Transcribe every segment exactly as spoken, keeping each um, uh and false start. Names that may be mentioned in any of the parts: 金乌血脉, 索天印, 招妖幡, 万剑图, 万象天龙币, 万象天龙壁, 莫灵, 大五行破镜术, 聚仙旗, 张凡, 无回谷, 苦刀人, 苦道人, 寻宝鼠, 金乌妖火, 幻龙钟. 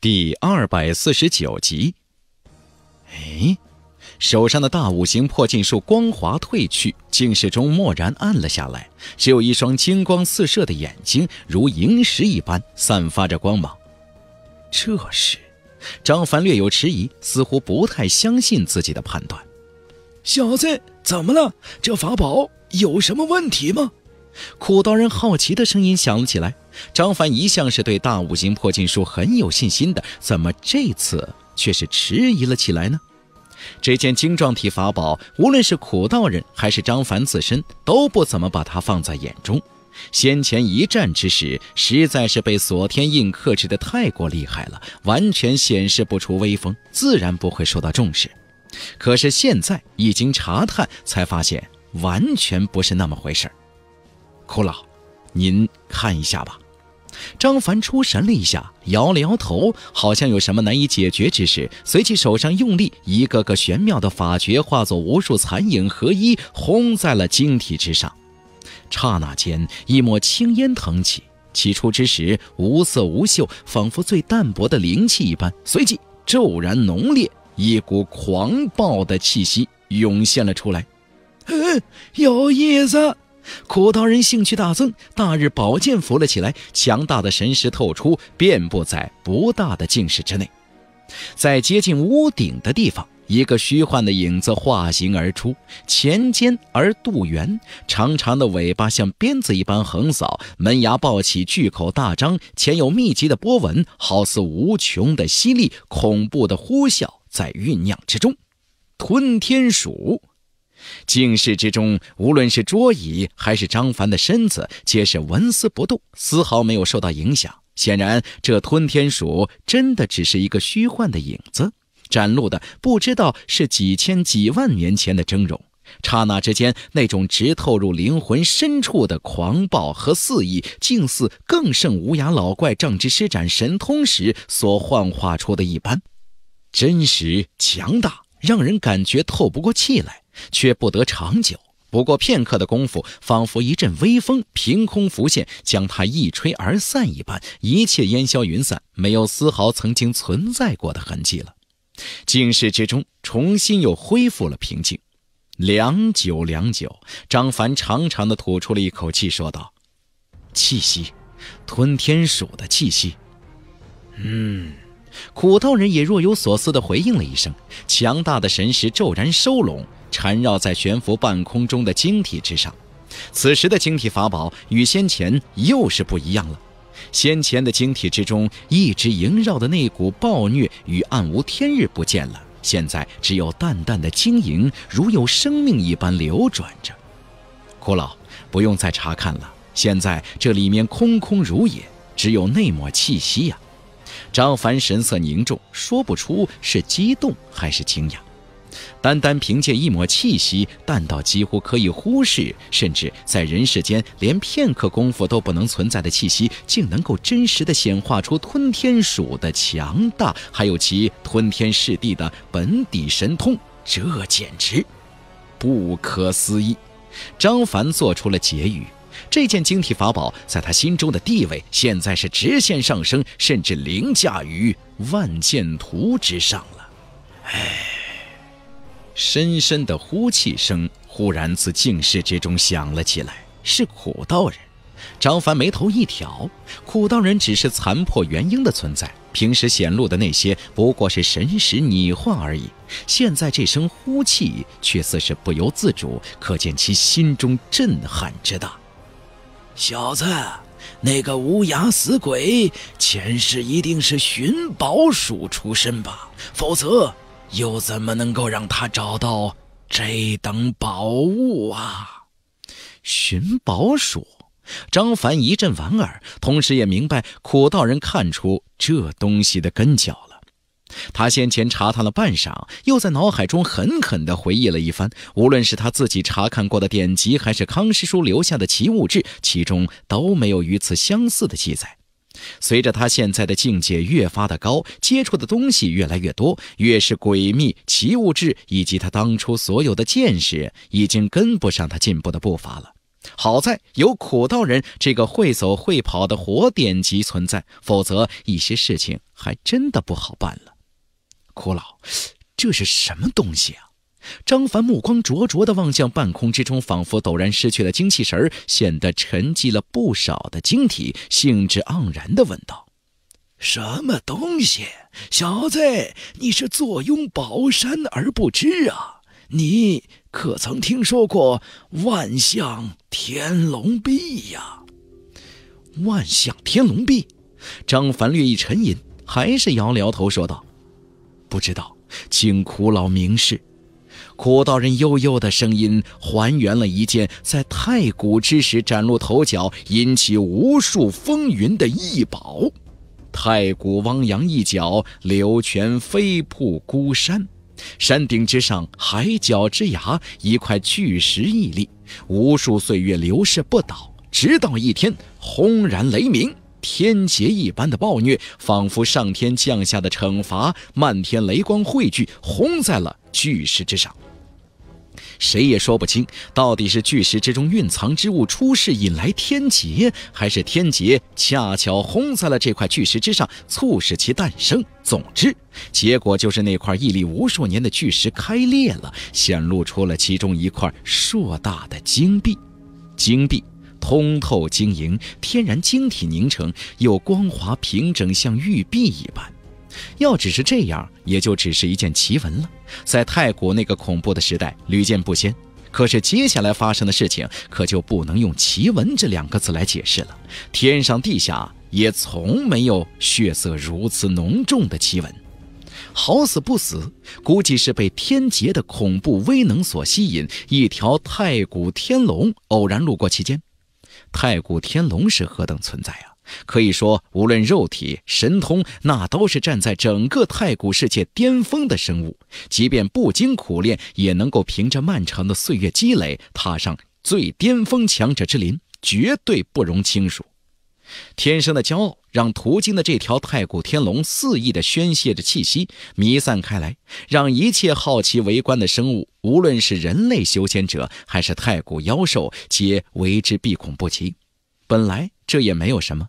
第二百四十九集。哎，手上的大五行破镜术光华褪去，镜室中蓦然暗了下来，只有一双金光四射的眼睛，如萤石一般散发着光芒。这时，张凡略有迟疑，似乎不太相信自己的判断。小子，怎么了？这法宝有什么问题吗？苦刀人好奇的声音响了起来。张凡一向是对大五行破镜术很有信心的，怎么这次却是迟疑了起来呢？这件精壮体法宝，无论是苦道人还是张凡自身，都不怎么把它放在眼中。先前一战之时，实在是被索天印克制的太过厉害了，完全显示不出威风，自然不会受到重视。可是现在一经查探，才发现完全不是那么回事儿。苦老，您看一下吧。张凡出神了一下，摇了摇头，好像有什么难以解决之事，随即手上用力，一个个玄妙的法诀化作无数残影合一，轰在了晶体之上。刹那间，一抹青烟腾起，起初之时无色无嗅，仿佛最淡薄的灵气一般，随即骤然浓烈，一股狂暴的气息涌现了出来。嗯，有意思。苦刀人兴趣大增，大日宝剑扶了起来，强大的神识透出，遍布在不大的镜室之内。在接近屋顶的地方，一个虚幻的影子化形而出，前尖而肚圆，长长的尾巴像鞭子一般横扫，门牙暴起，巨口大张，前有密集的波纹，好似无穷的吸力，恐怖的呼啸在酝酿之中。吞天鼠。镜室之中，无论是桌椅还是张凡的身子，皆是纹丝不动，丝毫没有受到影响。显然这吞天鼠真的只是一个虚幻的影子，展露的不知道是几千几万年前的峥嵘。刹那之间，那种直透入灵魂深处的狂暴和肆意，竟似更胜无涯老怪仗之施展神通时所幻化出的一般，真实强大，让人感觉透不过气来，却不得长久。不过片刻的功夫，仿佛一阵微风凭空浮现，将它一吹而散一般，一切烟消云散，没有丝毫曾经存在过的痕迹了。镜室之中重新又恢复了平静。良久良久，张凡长长的吐出了一口气，说道：气息，吞天鼠的气息。嗯。苦道人也若有所思地回应了一声，强大的神识骤然收拢，缠绕在悬浮半空中的晶体之上。此时的晶体法宝与先前又是不一样了。先前的晶体之中一直萦绕的那股暴虐与暗无天日不见了，现在只有淡淡的晶莹，如有生命一般流转着。苦老，不用再查看了，现在这里面空空如也，只有那抹气息呀、啊。张凡神色凝重，说不出是激动还是惊讶。单单凭借一抹气息，淡到几乎可以忽视，甚至在人世间连片刻功夫都不能存在的气息，竟能够真实地显化出吞天鼠的强大，还有其吞天噬地的本底神通，这简直不可思议。张凡做出了结语。这件晶体法宝在他心中的地位，现在是直线上升，甚至凌驾于万剑图之上了。唉，深深的呼气声忽然自静室之中响了起来，是苦道人。张凡眉头一挑，苦道人只是残破元婴的存在，平时显露的那些不过是神识拟幻而已，现在这声呼气却似是不由自主，可见其心中震撼之大。小子，那个无涯死鬼前世一定是寻宝鼠出身吧，否则又怎么能够让他找到这等宝物啊？寻宝鼠，张凡一阵莞尔，同时也明白苦道人看出这东西的根脚了。他先前查探了半晌，又在脑海中狠狠地回忆了一番，无论是他自己查看过的典籍，还是康师叔留下的奇物志，其中都没有与此相似的记载。随着他现在的境界越发的高，接触的东西越来越多，越是诡秘奇物志以及他当初所有的见识，已经跟不上他进步的步伐了。好在有苦道人这个会走会跑的活典籍存在，否则一些事情还真的不好办了。苦老，这是什么东西啊？张凡目光灼灼地望向半空之中，仿佛陡然失去了精气神，显得沉寂了不少的精体，兴致盎然地问道：“什么东西？小子，你是坐拥宝山而不知啊！你可曾听说过万象天龙壁呀？”万象天龙壁，张凡略一沉吟，还是摇摇头说道：“不知道，请苦老明示。”苦道人悠悠的声音还原了一件在太古之时崭露头角、引起无数风云的异宝——太古汪洋一角，流泉飞瀑孤山。山顶之上，海角之崖，一块巨石屹立，无数岁月流逝不倒，直到一天轰然雷鸣。天劫一般的暴虐，仿佛上天降下的惩罚，漫天雷光汇聚，轰在了巨石之上。谁也说不清，到底是巨石之中蕴藏之物出世引来天劫，还是天劫恰巧轰在了这块巨石之上，促使其诞生。总之，结果就是那块屹立无数年的巨石开裂了，显露出了其中一块硕大的晶壁。晶壁通透晶莹，天然晶体凝成，又光滑平整，像玉璧一般。要只是这样，也就只是一件奇闻了，在太古那个恐怖的时代屡见不鲜。可是接下来发生的事情，可就不能用奇闻这两个字来解释了。天上地下也从没有血色如此浓重的奇闻。好死不死，估计是被天劫的恐怖威能所吸引，一条太古天龙偶然路过其间。太古天龙是何等存在啊！可以说，无论肉体、神通，那都是站在整个太古世界巅峰的生物。即便不经苦练，也能够凭着漫长的岁月积累，踏上最巅峰强者之林，绝对不容轻数。天生的骄傲，让途经的这条太古天龙肆意地宣泄着气息，弥散开来，让一切好奇围观的生物，无论是人类修仙者，还是太古妖兽，皆为之避恐不及。本来这也没有什么，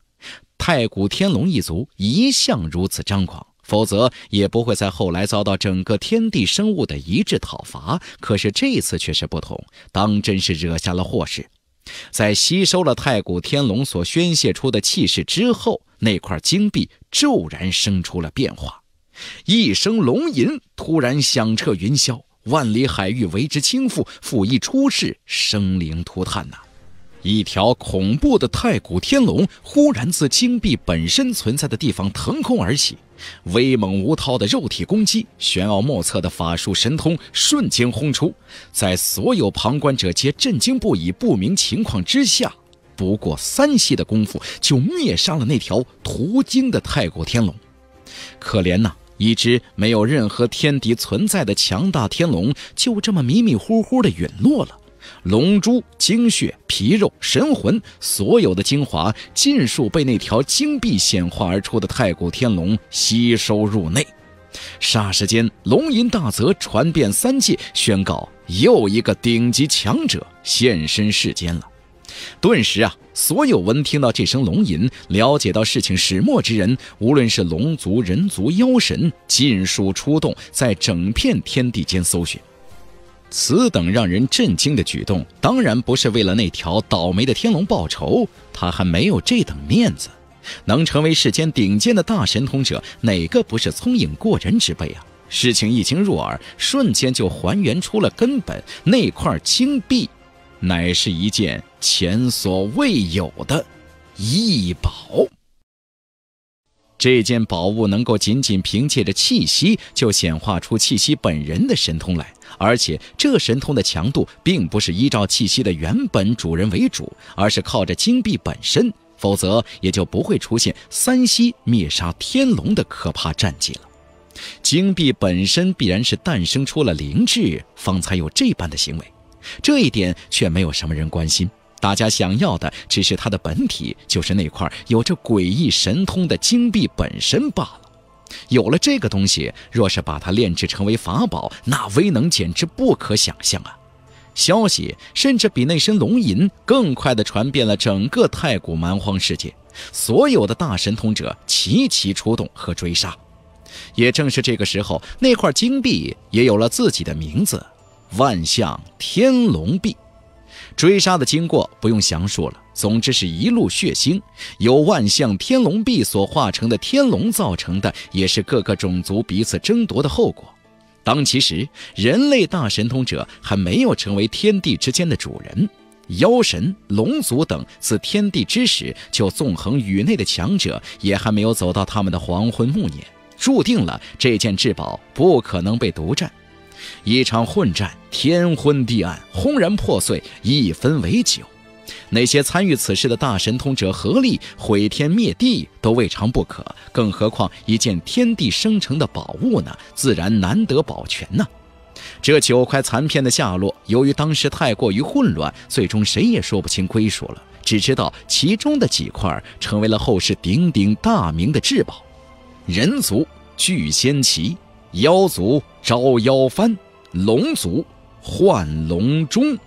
太古天龙一族一向如此张狂，否则也不会在后来遭到整个天地生物的一致讨伐。可是这次却是不同，当真是惹下了祸事。在吸收了太古天龙所宣泄出的气势之后，那块晶壁骤然生出了变化，一声龙吟突然响彻云霄，万里海域为之倾覆，甫一出世，生灵涂炭呐、啊！一条恐怖的太古天龙忽然自晶壁本身存在的地方腾空而起，威猛无涛的肉体攻击，玄奥莫测的法术神通瞬间轰出，在所有旁观者皆震惊不已、不明情况之下，不过三息的功夫就灭杀了那条途经的太古天龙。可怜呐、啊！一只没有任何天敌存在的强大天龙，就这么迷迷糊糊地陨落了。龙珠、精血、皮肉、神魂，所有的精华尽数被那条晶壁显化而出的太古天龙吸收入内。霎时间，龙吟大泽传遍三界，宣告又一个顶级强者现身世间了。顿时啊，所有闻听到这声龙吟，了解到事情始末之人，无论是龙族、人族、妖神，尽数出动，在整片天地间搜寻。此等让人震惊的举动，当然不是为了那条倒霉的天龙报仇，他还没有这等面子。能成为世间顶尖的大神通者，哪个不是聪颖过人之辈啊？事情一经入耳，瞬间就还原出了根本。那块晶壁，乃是一件前所未有的异宝。这件宝物能够仅仅凭借着气息就显化出气息本人的神通来，而且这神通的强度并不是依照气息的原本主人为主，而是靠着晶壁本身，否则也就不会出现三息灭杀天龙的可怕战绩了。晶壁本身必然是诞生出了灵智，方才有这般的行为。这一点却没有什么人关心，大家想要的只是它的本体，就是那块有着诡异神通的晶壁本身罢了。有了这个东西，若是把它炼制成为法宝，那威能简直不可想象啊！消息甚至比那声龙吟更快地传遍了整个太古蛮荒世界，所有的大神通者齐齐出动和追杀。也正是这个时候，那块金币也有了自己的名字——万象天龙币。追杀的经过不用详述了，总之是一路血腥。由万象天龙币所化成的天龙造成的，也是各个种族彼此争夺的后果。当其时，人类大神通者还没有成为天地之间的主人，妖神、龙族等自天地之始就纵横宇内的强者，也还没有走到他们的黄昏暮年，注定了这件至宝不可能被独占。一场混战，天昏地暗，轰然破碎，一分为九。那些参与此事的大神通者合力毁天灭地都未尝不可，更何况一件天地生成的宝物呢？自然难得保全呢。这九块残片的下落，由于当时太过于混乱，最终谁也说不清归属了，只知道其中的几块成为了后世鼎鼎大名的至宝：人族聚仙旗，妖族招妖幡，龙族幻龙钟。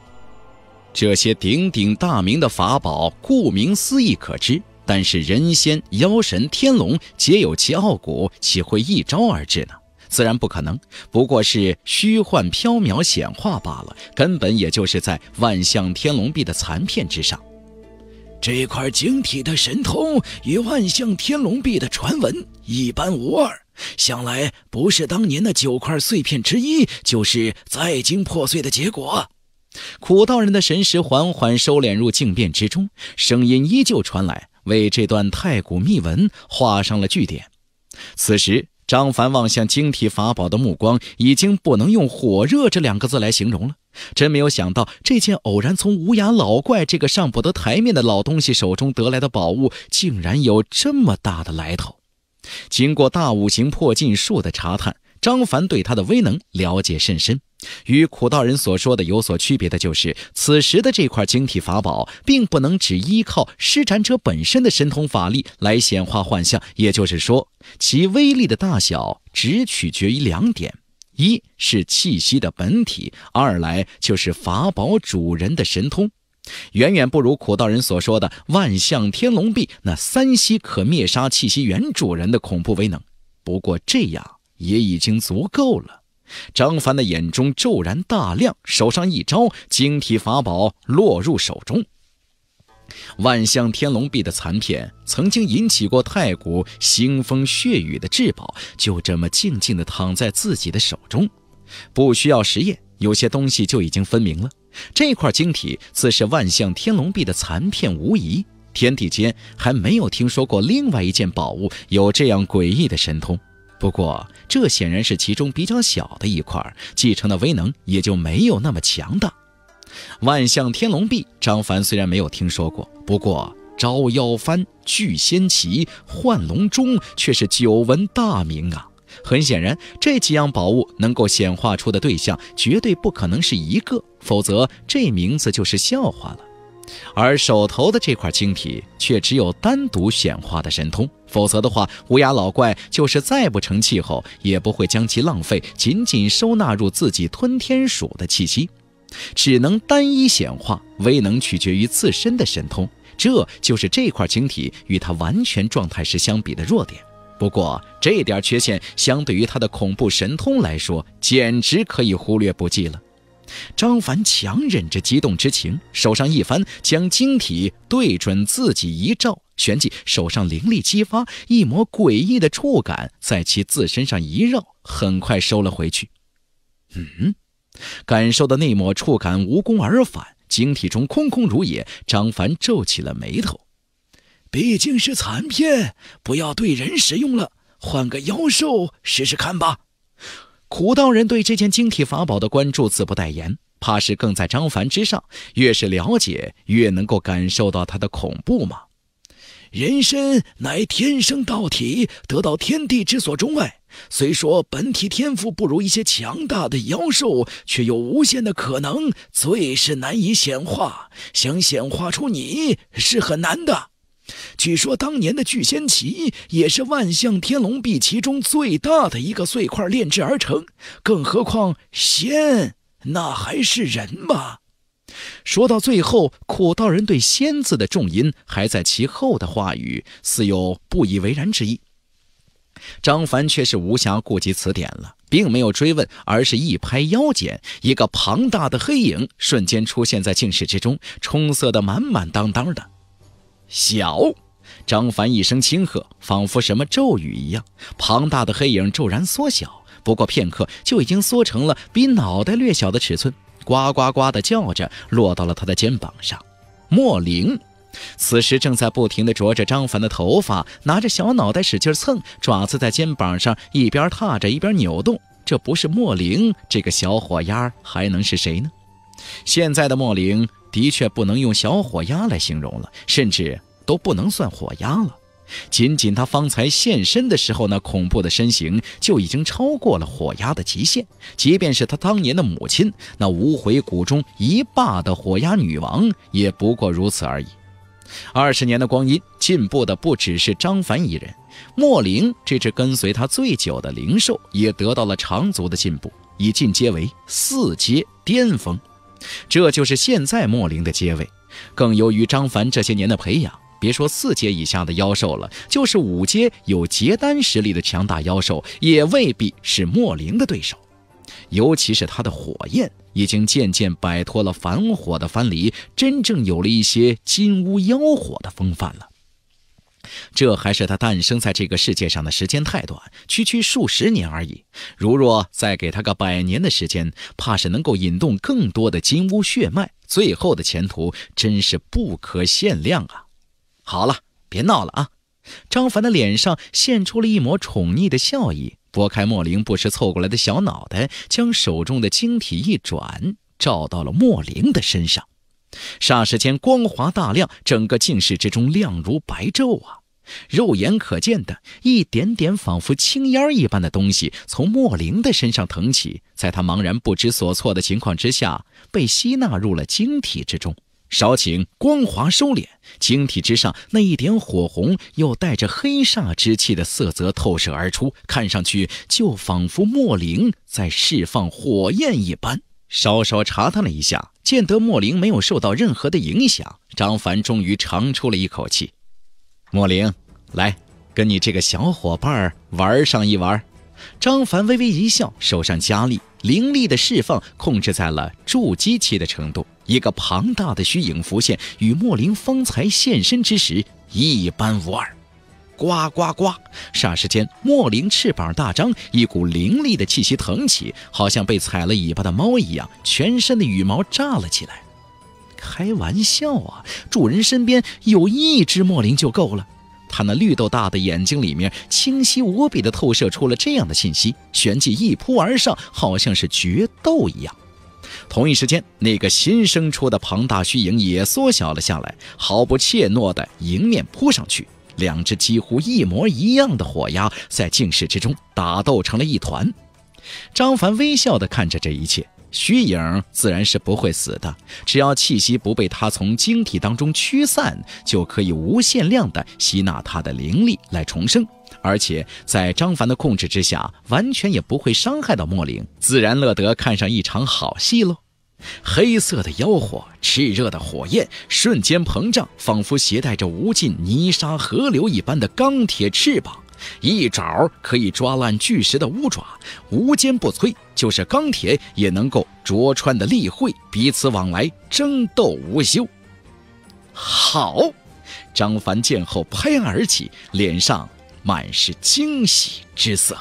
这些鼎鼎大名的法宝，顾名思义可知，但是人仙、妖神、天龙皆有其傲骨，岂会一招而至呢？自然不可能，不过是虚幻缥缈显化罢了，根本也就是在万象天龙币的残片之上。这块晶体的神通与万象天龙币的传闻一般无二，想来不是当年的九块碎片之一，就是再经破碎的结果。苦道人的神识缓缓收敛入镜变之中，声音依旧传来，为这段太古秘闻画上了句点。此时张凡望向晶体法宝的目光已经不能用火热这两个字来形容了，真没有想到这件偶然从无涯老怪这个上不得台面的老东西手中得来的宝物，竟然有这么大的来头。经过大五行破禁术的查探，张凡对他的威能了解甚深。与苦道人所说的有所区别的就是，此时的这块晶体法宝并不能只依靠施展者本身的神通法力来显化幻象，也就是说，其威力的大小只取决于两点：一是气息的本体，二来就是法宝主人的神通。远远不如苦道人所说的万象天龙臂那三息可灭杀气息原主人的恐怖威能，不过这样也已经足够了。张凡的眼中骤然大亮，手上一招，晶体法宝落入手中。万象天龙臂的残片曾经引起过太古腥风血雨的至宝，就这么静静地躺在自己的手中，不需要实验，有些东西就已经分明了。这块晶体自是万象天龙臂的残片无疑，天地间还没有听说过另外一件宝物有这样诡异的神通。不过这显然是其中比较小的一块，继承的威能也就没有那么强大。万象天龙臂张凡虽然没有听说过，不过招妖幡、聚仙旗、幻龙钟却是久闻大名啊。很显然，这几样宝物能够显化出的对象绝对不可能是一个，否则这名字就是笑话了。而手头的这块晶体却只有单独显化的神通，否则的话，无涯老怪就是再不成气候也不会将其浪费，仅仅收纳入自己吞天鼠的气息。只能单一显化，威能取决于自身的神通，这就是这块晶体与它完全状态时相比的弱点。不过这点缺陷相对于它的恐怖神通来说，简直可以忽略不计了。张凡强忍着激动之情，手上一翻，将晶体对准自己一照，旋即手上灵力激发，一抹诡异的触感在其自身上一绕，很快收了回去。嗯，感受到那抹触感无功而返，晶体中空空如也，张凡皱起了眉头。毕竟是残片，不要对人使用了，换个妖兽试试看吧。苦道人对这件晶体法宝的关注自不待言，怕是更在张凡之上，越是了解越能够感受到它的恐怖嘛。人身乃天生道体，得到天地之所钟爱，虽说本体天赋不如一些强大的妖兽，却有无限的可能，最是难以显化，想显化出你是很难的。据说当年的聚仙旗也是万象天龙臂其中最大的一个碎块炼制而成，更何况仙那还是人吗？”说到最后，苦道人对“仙”字的重音还在其后的话语，似有不以为然之意。张凡却是无暇顾及此点了，并没有追问，而是一拍腰间，一个庞大的黑影瞬间出现在镜室之中，冲塞得满满当当的。小张凡一声轻喝，仿佛什么咒语一样，庞大的黑影骤然缩小，不过片刻就已经缩成了比脑袋略小的尺寸，呱呱呱地叫着落到了他的肩膀上。莫灵此时正在不停地啄着张凡的头发，拿着小脑袋使劲蹭，爪子在肩膀上一边踏着一边扭动。这不是莫灵这个小火鸭还能是谁呢？现在的莫灵的确不能用小火鸭来形容了，甚至都不能算火鸭了。仅仅他方才现身的时候，那恐怖的身形就已经超过了火鸭的极限。即便是他当年的母亲，那无回谷中一霸的火鸭女王，也不过如此而已。二十年的光阴，进步的不只是张凡一人，莫灵这只跟随他最久的灵兽也得到了长足的进步，以进阶为四阶巅峰。这就是现在莫灵的阶位。更由于张凡这些年的培养，别说四阶以下的妖兽了，就是五阶有结丹实力的强大妖兽，也未必是莫灵的对手。尤其是他的火焰已经渐渐摆脱了凡火的藩篱，真正有了一些金乌妖火的风范了。这还是他诞生在这个世界上的时间太短，区区数十年而已。如若再给他个百年的时间，怕是能够引动更多的金乌血脉，最后的前途真是不可限量啊！好了，别闹了啊！张凡的脸上现出了一抹宠溺的笑意，拨开莫灵不时凑过来的小脑袋，将手中的晶体一转，照到了莫灵的身上。霎时间光华大亮，整个镜室之中亮如白昼啊！肉眼可见的一点点仿佛青烟一般的东西从莫灵的身上腾起，在他茫然不知所措的情况之下，被吸纳入了晶体之中。少顷，光华收敛，晶体之上那一点火红又带着黑煞之气的色泽透射而出，看上去就仿佛莫灵在释放火焰一般。稍稍查探了一下，见得莫灵没有受到任何的影响，张凡终于长出了一口气。莫灵，来，跟你这个小伙伴玩上一玩。张凡微微一笑，手上加力，灵力的释放控制在了筑基期的程度，一个庞大的虚影浮现，与莫灵方才现身之时一般无二。呱呱呱！霎时间，莫灵翅膀大张，一股凌厉的气息腾起，好像被踩了尾巴的猫一样，全身的羽毛炸了起来。开玩笑啊！主人身边有一只莫灵就够了。他那绿豆大的眼睛里面清晰无比地透射出了这样的信息，旋即一扑而上，好像是决斗一样。同一时间，那个新生出的庞大虚影也缩小了下来，毫不怯懦地迎面扑上去。两只几乎一模一样的火鸭在镜室之中打斗成了一团。张凡微笑地看着这一切，虚影自然是不会死的，只要气息不被它从晶体当中驱散，就可以无限量地吸纳它的灵力来重生，而且在张凡的控制之下，完全也不会伤害到莫灵，自然乐得看上一场好戏喽。黑色的妖火，炽热的火焰，瞬间膨胀，仿佛携带着无尽泥沙河流一般的钢铁翅膀，一爪可以抓烂巨石的乌爪，无坚不摧，就是钢铁也能够灼穿的利喙，彼此往来，争斗无休。好！张凡见后拍案而起，脸上满是惊喜之色。